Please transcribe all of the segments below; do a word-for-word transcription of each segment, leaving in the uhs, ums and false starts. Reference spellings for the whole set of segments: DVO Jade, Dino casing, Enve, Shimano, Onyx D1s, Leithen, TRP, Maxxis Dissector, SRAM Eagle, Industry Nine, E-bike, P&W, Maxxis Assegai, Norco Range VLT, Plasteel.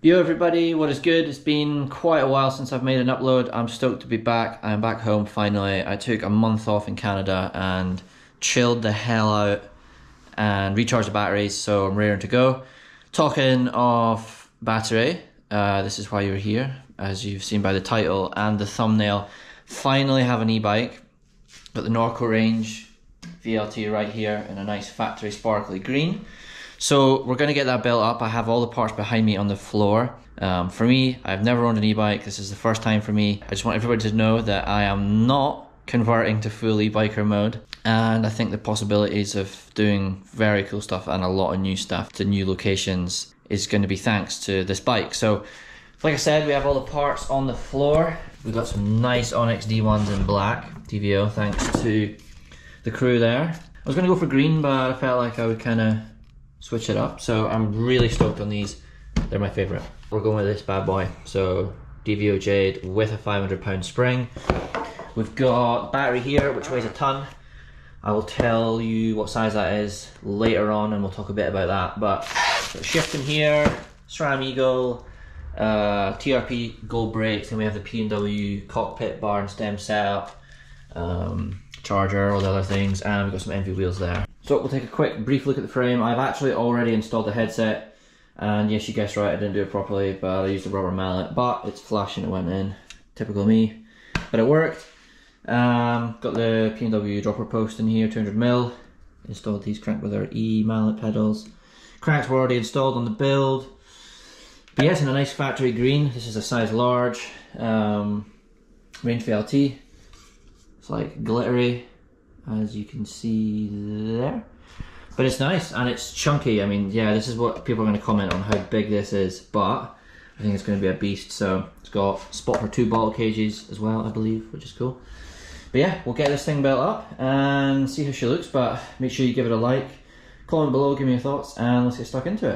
Yo everybody, what is good? It's been quite a while since I've made an upload. I'm stoked to be back. I'm back home finally. I took a month off in Canada and chilled the hell out and recharged the batteries, so I'm raring to go. Talking of battery, uh, this is why you're here, as you've seen by the title and the thumbnail. Finally have an e-bike. Got the Norco Range V L T right here in a nice factory sparkly green. So we're going to get that built up. I have all the parts behind me on the floor. Um, for me, I've never owned an e-bike. This is the first time for me. I just want everybody to know that I am not converting to full e-biker mode. And I think the possibilities of doing very cool stuff and a lot of new stuff to new locations is going to be thanks to this bike. So like I said, we have all the parts on the floor. We've got some nice Onyx D ones in black, D V O, thanks to the crew there. I was going to go for green, but I felt like I would kind of switch it up, so I'm really stoked on these. They're my favorite. We're going with this bad boy, so D V O Jade with a five hundred pound spring. We've got battery here, which weighs a ton. I will tell you what size that is later on, and we'll talk a bit about that. But shifting here, SRAM Eagle, uh, T R P gold brakes, and we have the P and W cockpit bar and stem setup, um, charger, all the other things, and we've got some Enve wheels there. So we'll take a quick, brief look at the frame. I've actually already installed the headset, and yes, you guessed right, I didn't do it properly, but I used a rubber mallet, but it's flashing, it went in. Typical me, but it worked. Um, got the P and W dropper post in here, two hundred mil. Installed these crank with our E mallet pedals. Cranks were already installed on the build. But yes, in a nice factory green. This is a size large, um, Range V L T. It's like glittery, as you can see there. But it's nice and it's chunky. I mean, yeah, this is what people are going to comment on, how big this is, but I think it's going to be a beast. So it's got spot for two bottle cages as well, I believe, which is cool. But yeah, we'll get this thing built up and see how she looks, but make sure you give it a like, comment below, give me your thoughts, and let's get stuck into it.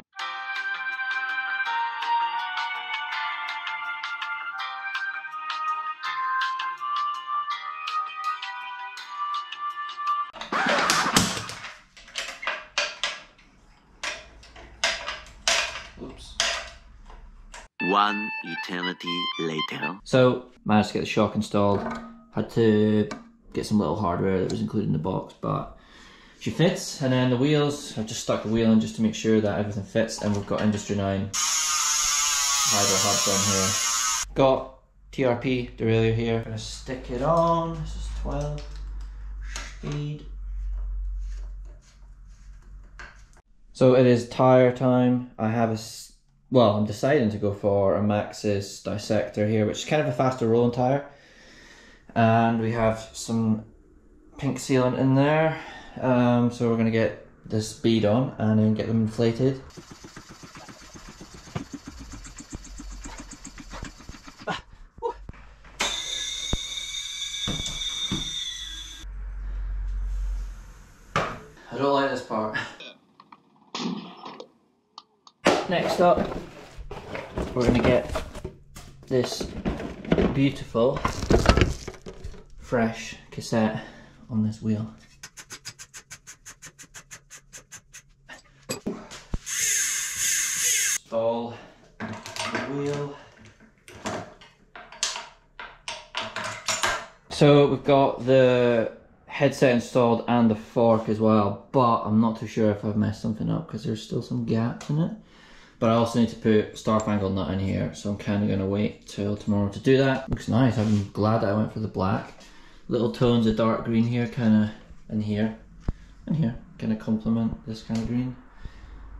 One eternity later. So, managed to get the shock installed. Had to get some little hardware that was included in the box, but she fits. And then the wheels, I've just stuck the wheel in just to make sure that everything fits. And we've got Industry Nine hydro hubs on here. Got T R P derailleur here. I'm gonna stick it on. This is twelve speed. So it is tire time. I have a Well, I'm deciding to go for a Maxxis Dissector here, which is kind of a faster rolling tyre. And we have some pink sealant in there. Um, so we're going to get this bead on and then get them inflated. I don't like this part. Next up, we're going to get this beautiful fresh cassette on this wheel. Install the wheel. So we've got the headset installed and the fork as well, but I'm not too sure if I've messed something up because there's still some gaps in it. But I also need to put Starfangled Nut in here, so I'm kind of going to wait till tomorrow to do that. Looks nice. I'm glad that I went for the black. Little tones of dark green here, kind of, and here, and here, kind of complement this kind of green.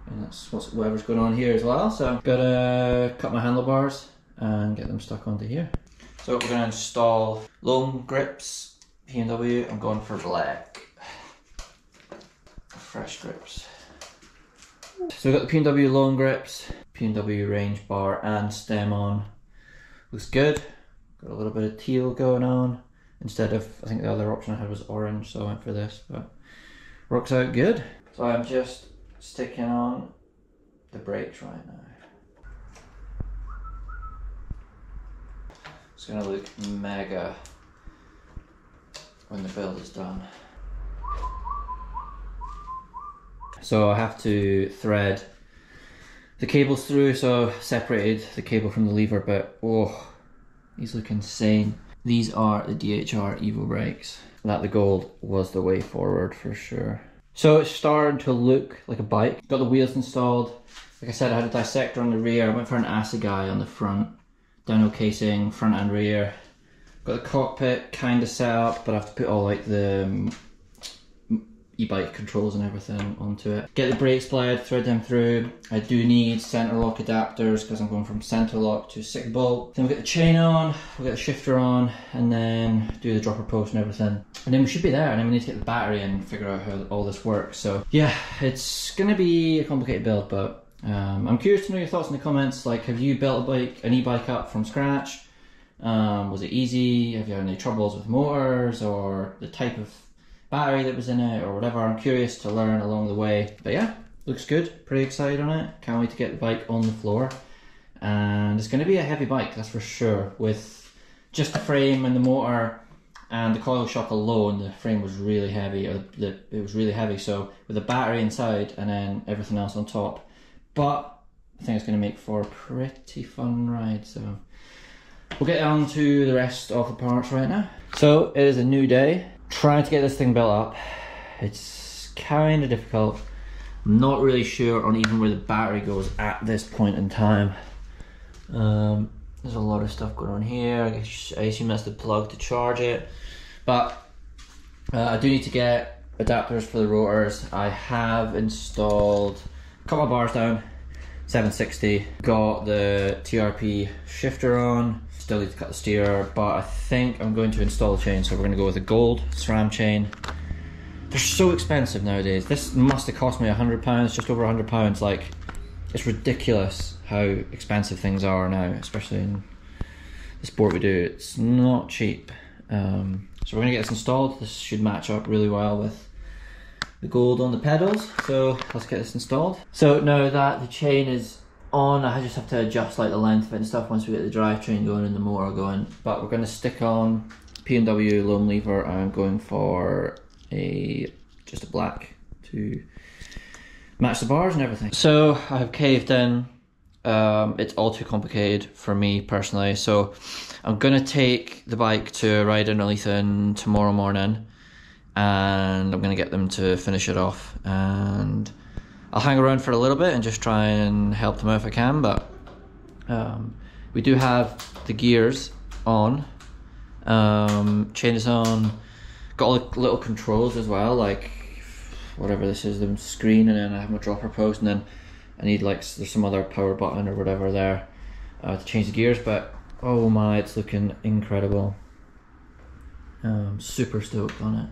And that's what's, whatever's going on here as well. So I've got to cut my handlebars and get them stuck onto here. So we're going to install long grips, P and W. I'm going for black. Fresh grips. So we've got the P and W long grips, P and W range bar and stem on. Looks good. Got a little bit of teal going on. Instead of, I think the other option I had was orange, so I went for this, but works out good. So I'm just sticking on the brakes right now. It's gonna look mega when the build is done. So I have to thread The cable's through, so separated the cable from the lever, but oh, these look insane. These are the D H R EVO brakes. That the gold was the way forward for sure. So it's starting to look like a bike. Got the wheels installed. Like I said, I had a Dissector on the rear. I went for an Assegai on the front. Dino casing, front and rear. Got the cockpit kind of set up, but I have to put all like the um, e-bike controls and everything onto it. Get the brakes bled, thread them through. I do need center lock adapters because I'm going from center lock to six bolt. Then we'll get the chain on, we'll get the shifter on, and then do the dropper post and everything. And then we should be there, and then we need to get the battery and figure out how all this works. So yeah, it's gonna be a complicated build, but um, I'm curious to know your thoughts in the comments. Like, have you built a bike, an e-bike up from scratch? Um, was it easy? Have you had any troubles with motors or the type of battery that was in it or whatever? I'm curious to learn along the way. But yeah, looks good. Pretty excited on it. Can't wait to get the bike on the floor. And it's going to be a heavy bike, that's for sure. With just the frame and the motor and the coil shock alone, the frame was really heavy. Or the, it was really heavy. So with the battery inside and then everything else on top. But I think it's going to make for a pretty fun ride. So we'll get on to the rest of the parts right now. So it is a new day. Trying to get this thing built up. It's kind of difficult. I'm not really sure on even where the battery goes at this point in time. Um, there's a lot of stuff going on here. I guess I assume that's the plug to charge it. But uh, I do need to get adapters for the rotors. I have installed a couple of bars down. seven sixty, got the T R P shifter on, still need to cut the steer, but I think I'm going to install the chain, so we're going to go with a gold SRAM chain. They're so expensive nowadays. This must have cost me a hundred pounds, just over a hundred pounds, like, it's ridiculous how expensive things are now, especially in the sport we do. It's not cheap. Um, so we're going to get this installed. This should match up really well with the gold on the pedals, so let's get this installed. So now that the chain is on, I just have to adjust like the length of it and stuff once we get the drivetrain going and the motor going. But we're going to stick on P and W lone lever. I'm going for a just a black to match the bars and everything. So I have caved in. Um, it's all too complicated for me personally. So I'm going to take the bike to ride in Leithen tomorrow morning. And I'm going to get them to finish it off, and I'll hang around for a little bit and just try and help them out if I can. But um, we do have the gears on, um, chain is on, got all the little controls as well, like whatever this is, the screen, and then I have my dropper post, and then I need like there's some other power button or whatever there uh, to change the gears. But oh my, it's looking incredible. Um, super stoked on it.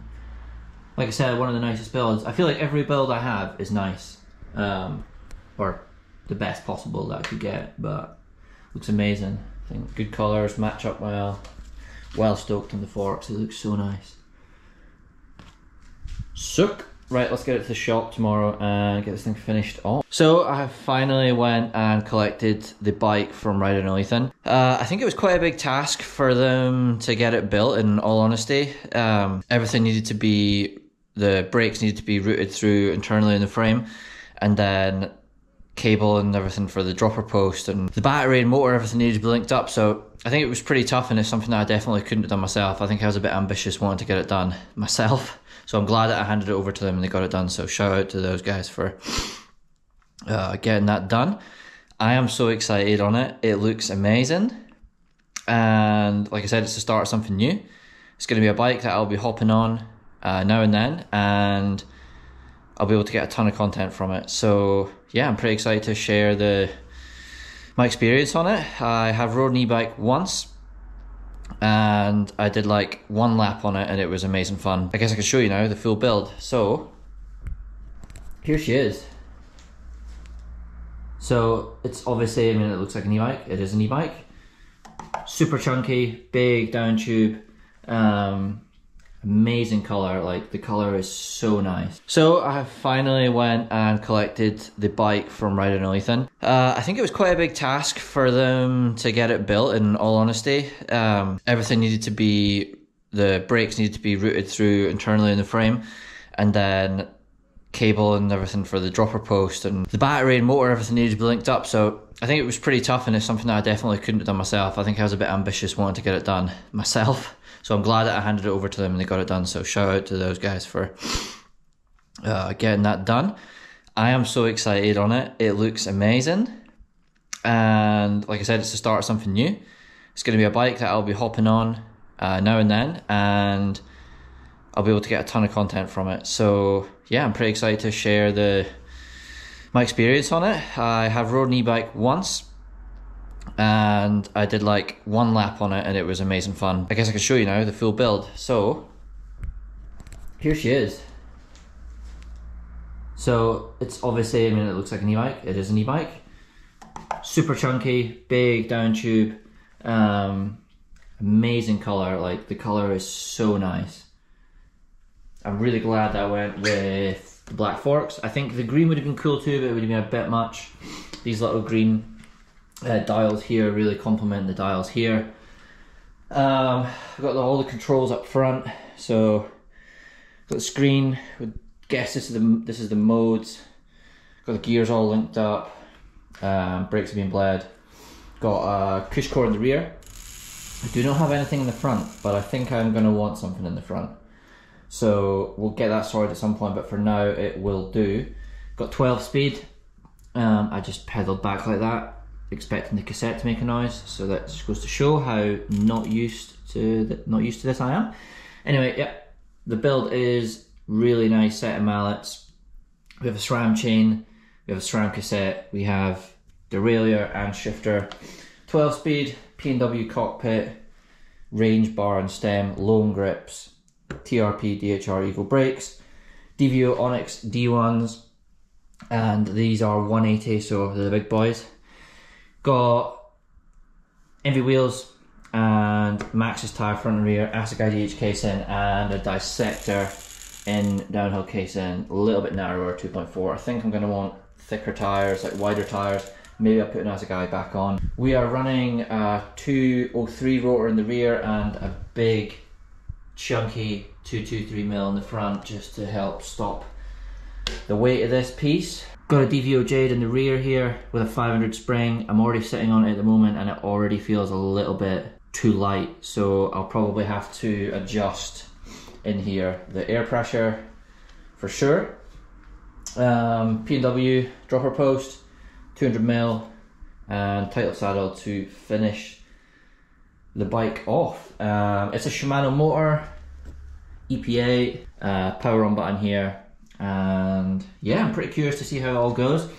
Like I said, one of the nicest builds. I feel like every build I have is nice, um, or the best possible that I could get, but looks amazing. I think good colours, match up well, well stoked on the forks, it looks so nice. Sook! Right, let's get it to the shop tomorrow and get this thing finished off. So I finally went and collected the bike from Ride in Leithen. Uh I think it was quite a big task for them to get it built, in all honesty. Um, everything needed to be, the brakes needed to be routed through internally in the frame, and then cable and everything for the dropper post, and the battery and motor, everything needed to be linked up. So I think it was pretty tough, and it's something that I definitely couldn't have done myself. I think I was a bit ambitious wanting to get it done myself. So I'm glad that I handed it over to them and they got it done. So shout out to those guys for uh, getting that done. I am so excited on it. It looks amazing. And like I said, it's the start of something new. It's going to be a bike that I'll be hopping on uh, now and then. And I'll be able to get a ton of content from it. So yeah, I'm pretty excited to share the my experience on it. I have rode an e-bike once. And I did like one lap on it and it was amazing fun. I guess I can show you now the full build. So here she is. So it's obviously, I mean, it looks like an e-bike. It is an e-bike. Super chunky, big down tube. Um, amazing color, like the color is so nice. So I finally went and collected the bike from Ride in Leithen. Uh I think it was quite a big task for them to get it built, in all honesty. Um, everything needed to be, the brakes needed to be routed through internally in the frame, and then cable and everything for the dropper post, and the battery and motor, everything needed to be linked up. So I think it was pretty tough, and it's something that I definitely couldn't have done myself. I think I was a bit ambitious wanting to get it done myself. So I'm glad that I handed it over to them and they got it done. So shout out to those guys for uh, getting that done. I am so excited on it. It looks amazing. And like I said, it's the start of something new. It's going to be a bike that I'll be hopping on uh, now and then, and I'll be able to get a ton of content from it. So yeah, I'm pretty excited to share the my experience on it. I have rode an e-bike once, and I did like one lap on it, and it was amazing fun. I guess I can show you now the full build. So here she is. So it's obviously, I mean, it looks like an e-bike. It is an e-bike. Super chunky, big down tube, um, amazing color. Like the color is so nice. I'm really glad that I went with the black forks. I think the green would have been cool too, but it would have been a bit much. These little green uh, dials here really complement the dials here. Um, I've got the, all the controls up front. So I've got the screen. I would guess this is the this is the modes. I've got the gears all linked up. Um, brakes have been bled. Got a cush core in the rear. I do not have anything in the front, but I think I'm going to want something in the front. So we'll get that sorted at some point, but for now it will do. Got twelve speed. Um, I just pedaled back like that, expecting the cassette to make a noise. So that just goes to show how not used to the, not used to this I am. Anyway, yep. The build is really nice set of mallets. We have a SRAM chain. We have a SRAM cassette. We have derailleur and shifter. twelve speed, P and W cockpit, range bar and stem, lone grips. T R P D H R Eagle brakes, D V O Onyx D ones, and these are one eighty, so they're the big boys. Got Enve wheels and Maxxis tire front and rear, Assegai D H casing, and a Dissector in downhill casing, a little bit narrower, two point four. I think I'm going to want thicker tires, like wider tires. Maybe I'll put an Assegai back on. We are running a two oh three rotor in the rear and a big chunky two twenty-three mil in the front, just to help stop the weight of this piece. Got a D V O Jade in the rear here with a five hundred spring. I'm already sitting on it at the moment, and it already feels a little bit too light, so I'll probably have to adjust in here the air pressure for sure. um, P and W dropper post, two hundred mil, and title saddle to finish the bike off. Um, it's a Shimano motor, E P A, uh, power on button here, and yeah, I'm pretty curious to see how it all goes.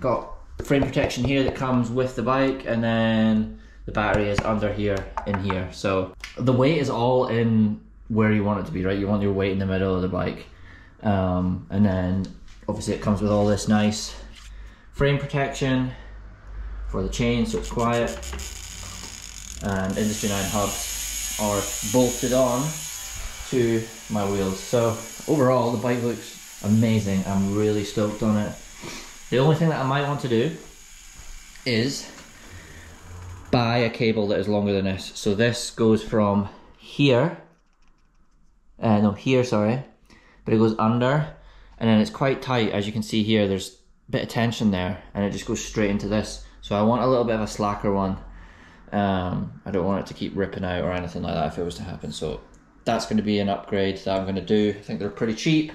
Got frame protection here that comes with the bike, and then the battery is under here, in here. So the weight is all in where you want it to be, right? You want your weight in the middle of the bike. Um, and then obviously it comes with all this nice frame protection for the chain, so it's quiet. And Industry Nine hubs are bolted on to my wheels. So overall, the bike looks amazing. I'm really stoked on it. The only thing that I might want to do is buy a cable that is longer than this. So this goes from here, uh, no, here, sorry, but it goes under, and then it's quite tight. As you can see here, there's a bit of tension there, and it just goes straight into this. So I want a little bit of a slacker one. Um, I don't want it to keep ripping out or anything like that if it was to happen. So that's going to be an upgrade that I'm going to do. I think they're pretty cheap.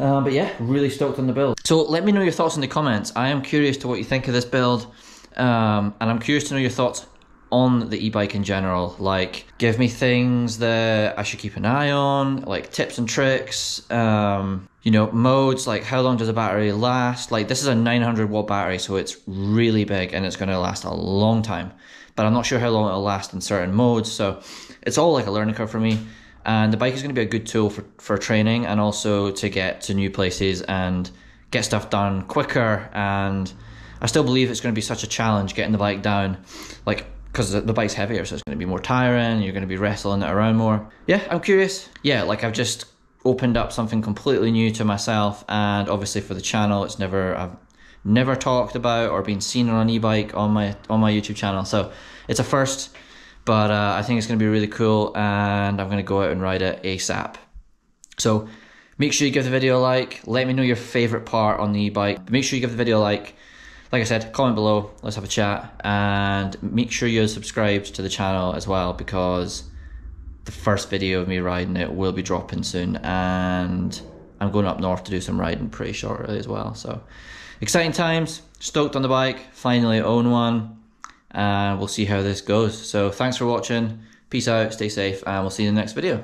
Um, but yeah, really stoked on the build. So let me know your thoughts in the comments. I am curious to what you think of this build. Um, and I'm curious to know your thoughts on the e-bike in general. Like, give me things that I should keep an eye on, like tips and tricks, um, you know, modes, like how long does a battery last? Like, this is a nine hundred watt battery, so it's really big and it's going to last a long time, but I'm not sure how long it'll last in certain modes. So it's all like a learning curve for me, and the bike is going to be a good tool for, for training, and also to get to new places and get stuff done quicker. And I still believe it's going to be such a challenge getting the bike down, like, because the bike's heavier, so it's going to be more tiring, you're going to be wrestling it around more. Yeah, I'm curious. Yeah, like, I've just opened up something completely new to myself, and obviously for the channel, it's never, I've never talked about or been seen on an e-bike on my on my YouTube channel, so it's a first, but uh, I think it's going to be really cool, and I'm going to go out and ride it ASAP. So Make sure you give the video a like. Let me know your favorite part on the e-bike. But make sure you give the video a like. Like I said, comment below, let's have a chat, and make sure you're subscribed to the channel as well, because the first video of me riding it will be dropping soon, and I'm going up north to do some riding pretty shortly as well. So exciting times, stoked on the bike, finally own one, and we'll see how this goes. So thanks for watching, peace out, stay safe, and we'll see you in the next video.